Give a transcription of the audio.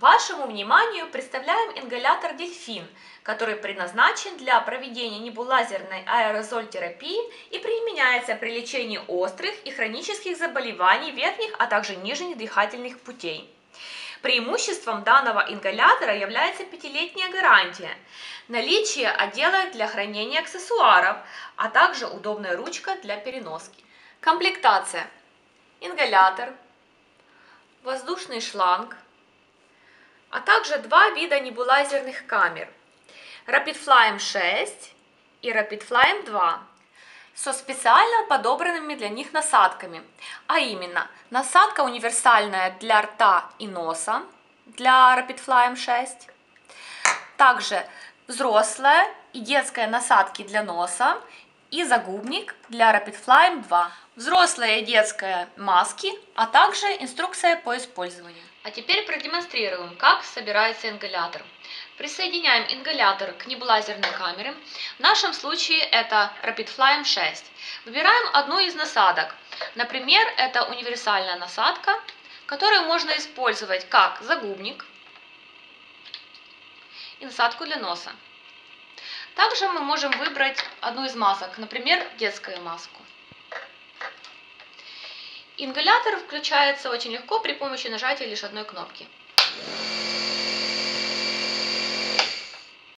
Вашему вниманию представляем ингалятор «Дельфин», который предназначен для проведения небулазерной аэрозоль-терапии и применяется при лечении острых и хронических заболеваний верхних, а также нижних дыхательных путей. Преимуществом данного ингалятора является 5-летняя гарантия, наличие отдела для хранения аксессуаров, а также удобная ручка для переноски. Комплектация: ингалятор, воздушный шланг, а также два вида небулайзерных камер RapidFly M6 и RapidFly M2 со специально подобранными для них насадками, а именно насадка универсальная для рта и носа для RapidFly M6, также взрослая и детская насадки для носа и загубник для RapidFly M2, взрослая и детская маски, а также инструкция по использованию. А теперь продемонстрируем, как собирается ингалятор. Присоединяем ингалятор к небулазерной камере. В нашем случае это RapidFly M6. Выбираем одну из насадок. Например, это универсальная насадка, которую можно использовать как загубник и насадку для носа. Также мы можем выбрать одну из масок, например, детскую маску. Ингалятор включается очень легко при помощи нажатия лишь одной кнопки.